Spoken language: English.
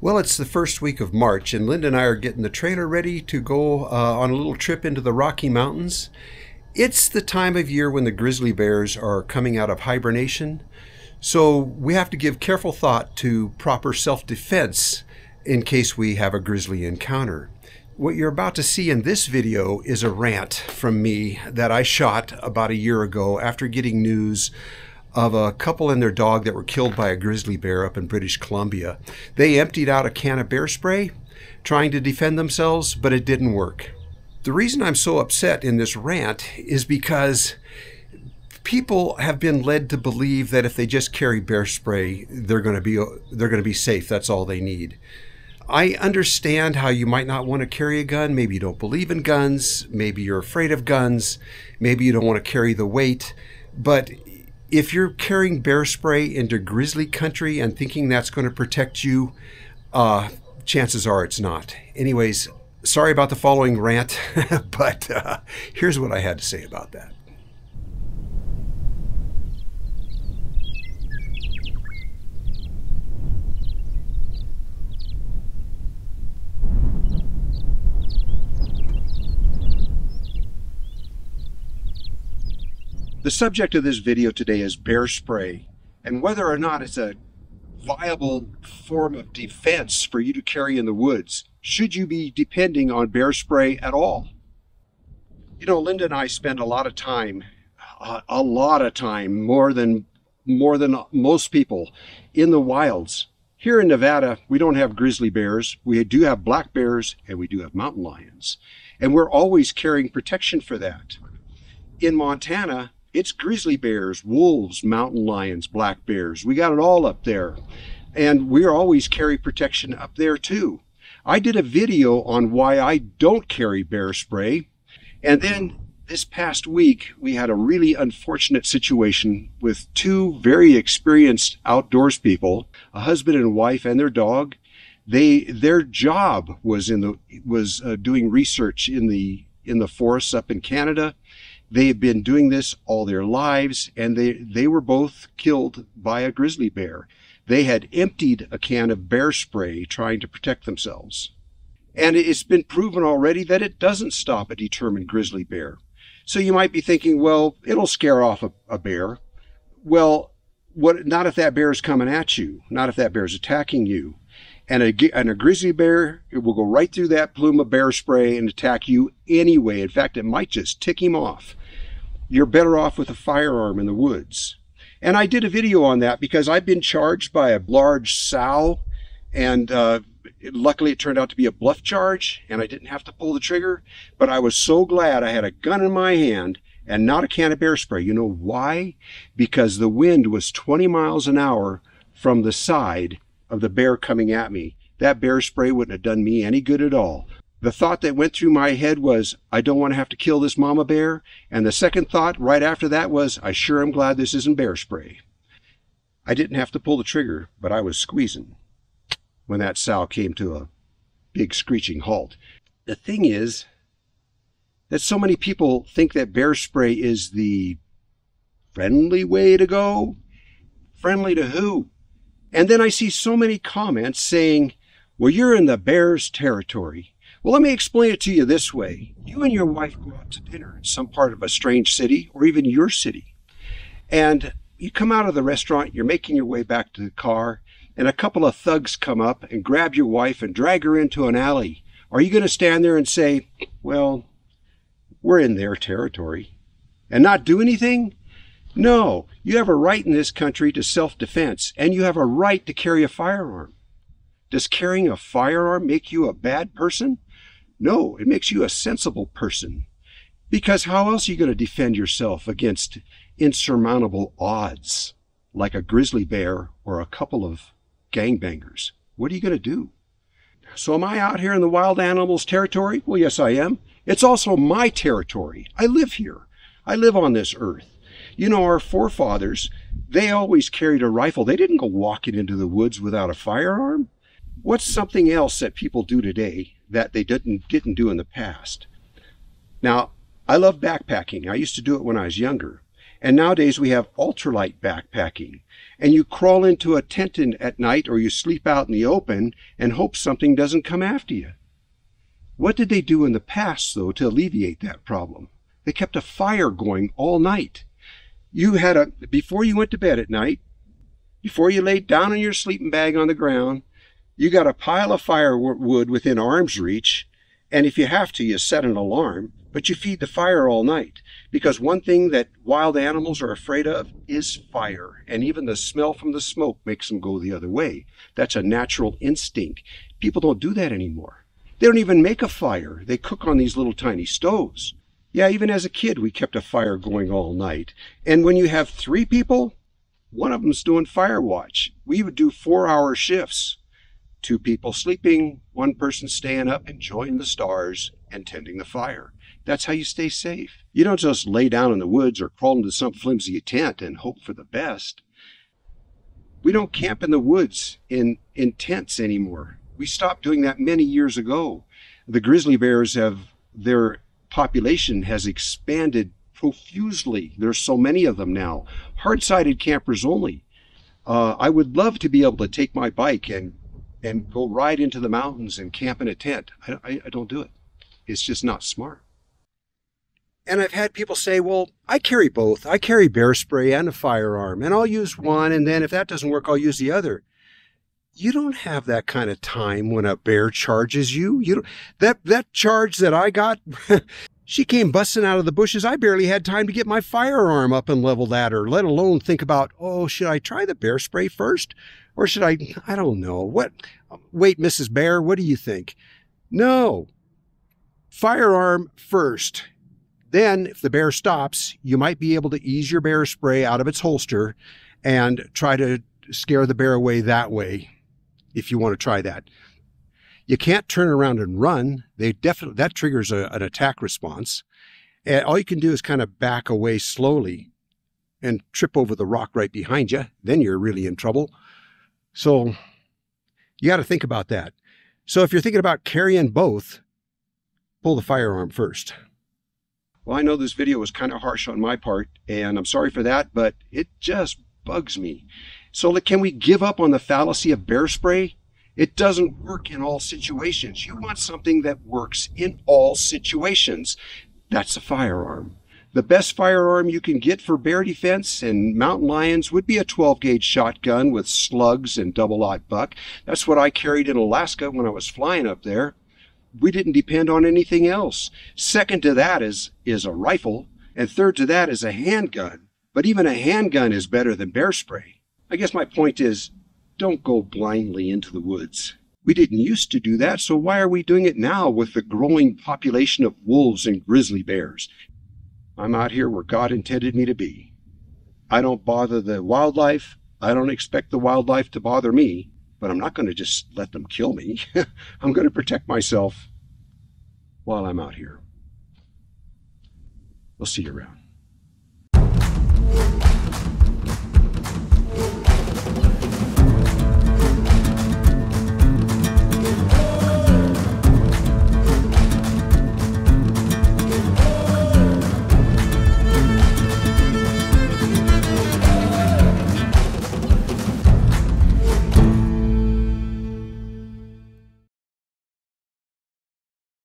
Well, it's the first week of March, and Linda and I are getting the trailer ready to go on a little trip into the Rocky Mountains. It's the time of year when the grizzly bears are coming out of hibernation, so we have to give careful thought to proper self-defense in case we have a grizzly encounter. What you're about to see in this video is a rant from me that I shot about a year ago after getting news of a couple and their dog that were killed by a grizzly bear up in British Columbia. They emptied out a can of bear spray trying to defend themselves, but it didn't work. The reason I'm so upset in this rant is because people have been led to believe that if they just carry bear spray, they're going to be safe. That's all they need. I understand how you might not want to carry a gun. Maybe you don't believe in guns. Maybe you're afraid of guns. Maybe you don't want to carry the weight. But if you're carrying bear spray into grizzly country and thinking that's going to protect you, chances are it's not. Anyways, sorry about the following rant, but here's what I had to say about that. The subject of this video today is bear spray and whether or not it's a viable form of defense for you to carry in the woods. Should you be depending on bear spray at all? You know, Linda and I spend a lot of time, more than most people, in the wilds. Here in Nevada, we don't have grizzly bears. We do have black bears and we do have mountain lions. And we're always carrying protection for that. In Montana, it's grizzly bears, wolves, mountain lions, black bears. We got it all up there. And we always carry protection up there too. I did a video on why I don't carry bear spray. And then this past week, we had a really unfortunate situation with two very experienced outdoors people, a husband and wife and their dog. Their job was doing research in the forests up in Canada. They've been doing this all their lives, and they were both killed by a grizzly bear. They had emptied a can of bear spray trying to protect themselves. And it's been proven already that it doesn't stop a determined grizzly bear. So you might be thinking, well, it'll scare off a bear. Well, not if that bear is coming at you, not if that bear is attacking you. And a grizzly bear, it will go right through that plume of bear spray and attack you anyway. In fact, it might just tick him off. You're better off with a firearm in the woods. And I did a video on that because I've been charged by a large sow. And luckily, it turned out to be a bluff charge. And I didn't have to pull the trigger. But I was so glad I had a gun in my hand and not a can of bear spray. You know why? Because the wind was 20 miles an hour from the side of the bear coming at me. That bear spray wouldn't have done me any good at all. The thought that went through my head was, I don't want to have to kill this mama bear. And the second thought right after that was, I sure am glad this isn't bear spray. I didn't have to pull the trigger, but I was squeezing when that sow came to a big screeching halt. The thing is that so many people think that bear spray is the friendly way to go. Friendly to who? And then I see so many comments saying, well, you're in the bear's territory. Well, let me explain it to you this way. You and your wife go out to dinner in some part of a strange city or even your city. And you come out of the restaurant, you're making your way back to the car, and a couple of thugs come up and grab your wife and drag her into an alley. Are you going to stand there and say, well, we're in their territory, and not do anything? No, you have a right in this country to self-defense, and you have a right to carry a firearm. Does carrying a firearm make you a bad person? No, it makes you a sensible person. Because how else are you going to defend yourself against insurmountable odds, like a grizzly bear or a couple of gangbangers? What are you going to do? So am I out here in the wild animals territory? Well, yes, I am. It's also my territory. I live here. I live on this earth. You know, our forefathers, they always carried a rifle. They didn't go walking into the woods without a firearm. What's something else that people do today that they didn't do in the past? Now, I love backpacking. I used to do it when I was younger. And nowadays we have ultralight backpacking, and you crawl into a tent at night, or you sleep out in the open and hope something doesn't come after you. What did they do in the past, though, to alleviate that problem? They kept a fire going all night. You had before you went to bed at night, before you laid down in your sleeping bag on the ground, you got a pile of firewood within arm's reach, and if you have to, you set an alarm, but you feed the fire all night, because one thing that wild animals are afraid of is fire, and even the smell from the smoke makes them go the other way. That's a natural instinct. People don't do that anymore. They don't even make a fire. They cook on these little tiny stoves. Yeah, even as a kid, we kept a fire going all night. And when you have 3 people, one of them's doing fire watch. We would do 4-hour shifts. 2 people sleeping, 1 person staying up, enjoying the stars, and tending the fire. That's how you stay safe. You don't just lay down in the woods or crawl into some flimsy tent and hope for the best. We don't camp in the woods in tents anymore. We stopped doing that many years ago. The grizzly bears have, their population has expanded profusely. There's so many of them now. Hard-sided campers only. I would love to be able to take my bike and go ride into the mountains and camp in a tent. I don't do it. It's just not smart. And I've had people say, well, I carry both. I carry bear spray and a firearm, and I'll use one, and then if that doesn't work, I'll use the other. You don't have that kind of time when a bear charges you. You don't, that charge that I got, she came busting out of the bushes. I barely had time to get my firearm up and leveled at her, let alone think about, oh, should I try the bear spray first? Or should I don't know. What? Wait, Mrs. Bear, what do you think? No. Firearm first. Then, if the bear stops, you might be able to ease your bear spray out of its holster and try to scare the bear away that way, if you want to try that. You can't turn around and run. That triggers an attack response. And all you can do is kind of back away slowly and trip over the rock right behind you. Then you're really in trouble. So you got to think about that. So if you're thinking about carrying both, pull the firearm first. Well, I know this video was kind of harsh on my part, and I'm sorry for that, but it just bugs me. So can we give up on the fallacy of bear spray? It doesn't work in all situations. You want something that works in all situations. That's a firearm. The best firearm you can get for bear defense and mountain lions would be a 12-gauge shotgun with slugs and double-aught buck. That's what I carried in Alaska when I was flying up there. We didn't depend on anything else. Second to that is a rifle, and third to that is a handgun. But even a handgun is better than bear spray. I guess my point is, don't go blindly into the woods. We didn't used to do that, so why are we doing it now with the growing population of wolves and grizzly bears? I'm out here where God intended me to be. I don't bother the wildlife. I don't expect the wildlife to bother me, but I'm not going to just let them kill me. I'm going to protect myself while I'm out here. We'll see you around.